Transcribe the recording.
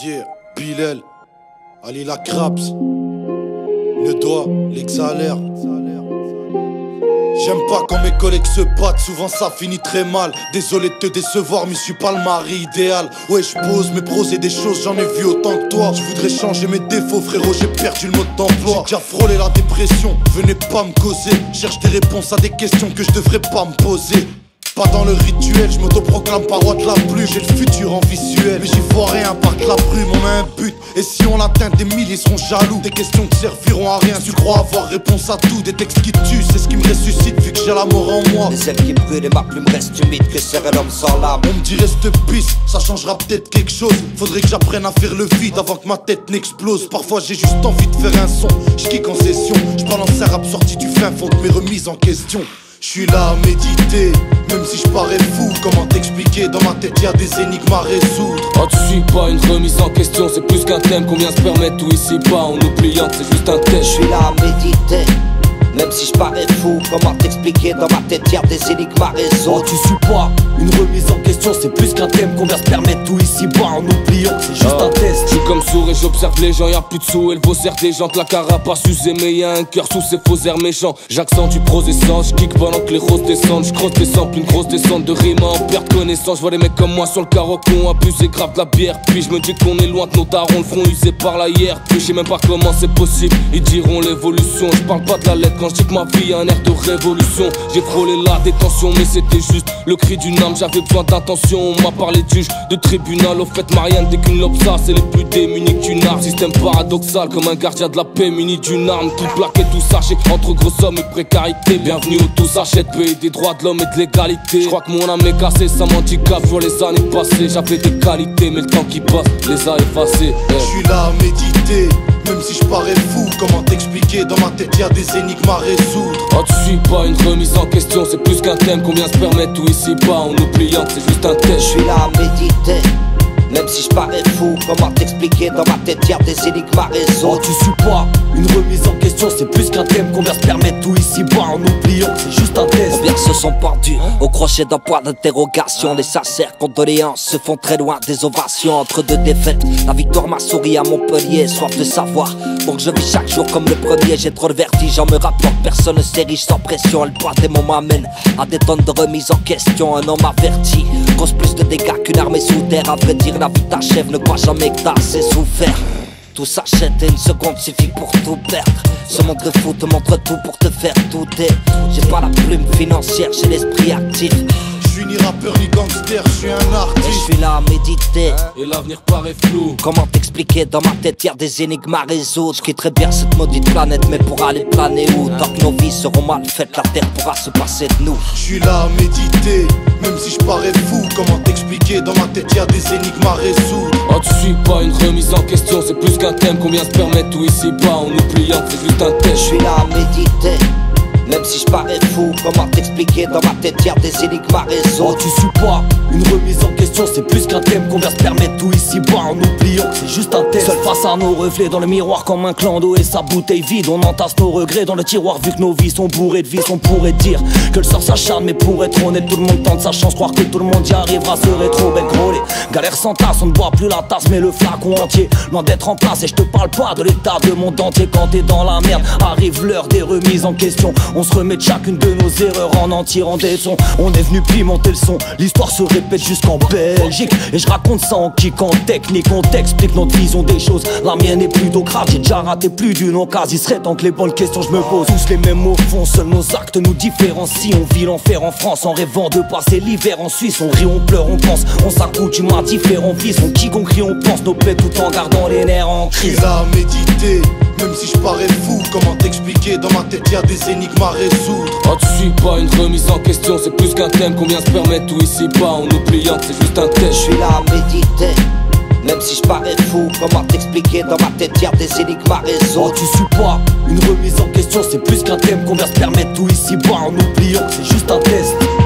Yeah, Bilal, Alila Craps, le doigt, l'exhalère. J'aime pas quand mes collègues se battent, souvent ça finit très mal. Désolé de te décevoir, mais je suis pas le mari idéal. Ouais, je pose mes pros et des choses, j'en ai vu autant que toi. Je voudrais changer mes défauts, frérot, j'ai perdu le mode d'emploi. J'ai déjà frôlé la dépression, venez pas me causer. Cherche des réponses à des questions que je devrais pas me poser. Pas dans le rituel, je m'autoproclame par roi de la pluie. J'ai le futur en visuel, mais j'y vois rien par que la brume. On a un but, et si on l'atteint, des milliers seront jaloux. Des questions qui serviront à rien, tu crois avoir réponse à tout. Des textes qui tuent, c'est ce qui me ressuscite vu que j'ai la mort en moi. Les ailes qui brûlent et ma plume reste humide, que serait l'homme sans l'âme. On me dit reste piste, ça changera peut-être quelque chose. Faudrait que j'apprenne à faire le vide avant que ma tête n'explose. Parfois j'ai juste envie de faire un son, j'kick en session. J'balance un rap sorti du fin fond de mes remises en question. J'suis là à méditer, même si j'parais fou. Comment t'expliquer, dans ma tête y'a des énigmes à résoudre. Ah, tu suis pas une remise en question, c'est plus qu'un thème qu'on vient se permettre tout ici-bas en oubliant que c'est juste un test. J'suis là à méditer, même si j'parais fou. Comment t'expliquer, dans ma tête y'a des énigmes à résoudre. Ah, tu suis pas une remise en question, c'est plus qu'un thème qu'on vient se permettre tout ici-bas en oubliant que c'est juste un test. J'suis comme sourd et j'observe les gens, y'a plus de sous et le vaussaire des gens. Que la carapace usée, mais y'a un cœur sous ces faux airs méchants. J'accente du prosessence, j'kick pendant que les roses descendent. J'crosse des samples, une grosse descente de rimes en perte connaissance. J'vois les mecs comme moi sur le carreau qu'on abuse et grave de la bière. Puis j'me dis qu'on est loin de nos darons, le front usé par la hier. Puis j'sais même pas comment c'est possible, ils diront l'évolution. J'parle pas de la lettre quand j'dis que ma vie a un air de révolution. J'ai frôlé la détention, mais c'était juste le cri d'une âme. J'avais besoin d'intention, on m'a parlé de juge, de tribunal. Au fait, Marianne, dès qu'une lobe ça, c'est les plus démunis d'une arme. Système paradoxal, comme un gardien de la paix muni d'une arme. Tout plaqué, tout saché, entre gros sommes et précarité. Bienvenue où tout s'achète, pays des droits de l'homme et de l'égalité. J'crois que mon âme est cassée, ça m'handicape. Vois les années passées, j'avais des qualités, mais le temps qui passe les a effacées. J'suis là à méditer, même si j'parais fou. Comment t'expliquer, dans ma tête y'a des énigmes à résoudre. Ah, tu suis pas une remise en question, c'est plus qu'un thème qu'on vient se permettre tout ici-bas en oubliant que c'est juste un test. J'suis là à méditer, même si j'parais fou. Comment t'expliquer, dans ma tête y'a des énigmes à résoudre. Oh, tu suis pas une remise en question, c'est plus qu'un thème qu'on vient se permettre tout ici-bas en oubliant que c'est juste un test. Combien se sont perdus au crochet d'un point d'interrogation. Les sincères condoléances se font très loin des ovations. Entre deux défaites, la victoire m'a souri à Montpellier. Soif de savoir, donc je vis chaque jour comme le premier. J'ai trop le vertige, en me rapporte personne ne s'est riche sans pression. Le poids des mots m'amène à des tonnes de remises en question. Un homme averti cause plus de dégâts qu'une armée sous terre. À vrai dire, la vie t'achève, ne crois jamais que t'as assez souffert. Tout s'achète et une seconde suffit pour tout perdre. Ce monde de fou te montre tout pour te faire douter. J'ai pas la plume financière, j'ai l'esprit actif. Je suis ni rappeur ni gangster, je suis un artiste. Je suis là à méditer, et l'avenir paraît flou. Comment t'expliquer, dans ma tête y'a des énigmes à résoudre. Je quitterai bien cette maudite planète, mais pour aller planer où? Tant que nos vies seront mal faites, la terre pourra se passer de nous. Je suis là à méditer, même si je parais fou. Comment t'expliquer, dans ma tête y'a des énigmes à résoudre. Ah, tu suis pas une remise en question, c'est plus qu'un thème qu'on vient se permettre tout ici-bas en oubliant que c'est juste un test. Je suis là à méditer, même si j'parais fou. Comment t'expliquer, dans ma tête y'a des énigmes à résoudre. Oh, tu suis pas une remise en question, c'est plus qu'un thème qu'on vient se permettre tout ici-bas en oubliant que c'est juste un test. Seul face à nos reflets dans le miroir comme un clan d'eau et sa bouteille vide. On entasse nos regrets dans le tiroir vu que nos vies sont bourrées de vices. On pourrait dire que le sort s'acharne, mais pour être honnête, tout le monde tente sa chance. Croire que tout le monde y arrivera serait trop belle grolée. Galère sans tasse, on ne boit plus la tasse mais le flacon entier. Loin d'être en place, et je te parle pas de l'état de monde entier. Quand t'es dans la merde, arrive l'heure des remises en question. On se remet de chacune de nos erreurs en en tirant des sons. On est venu pimenter le son, l'histoire se répète jusqu'en Belgique. Et je raconte ça en kick, en technique. On t'explique notre vision des choses, la mienne est plutôt grave. J'ai déjà raté plus d'une occasion, il serait temps que les bonnes questions je me pose. Tous les mêmes au fond, seuls nos actes nous différencient. On vit l'enfer en France en rêvant de passer l'hiver en Suisse. On rit, on pleure, on pense, on s'accoutume à différents vices. On kick, on crie, on pense nos plaies tout en gardant les nerfs en crise. J'suis là à méditer, même si j'parais fou. Comment t'expliquer, dans ma tête y'a des énigmes à résoudre. Ah, tu suis pas une remise en question, c'est plus qu'un thème qu'on vient se permettre tout ici-bas en oubliant que c'est juste un test. Je suis là à méditer, même si j'parais fou. Comment t'expliquer, dans ma tête y'a des énigmes à résoudre. Ah, tu suis pas une remise en question, c'est plus qu'un thème qu'on vient se permettre tout ici-bas en oubliant que c'est juste un test.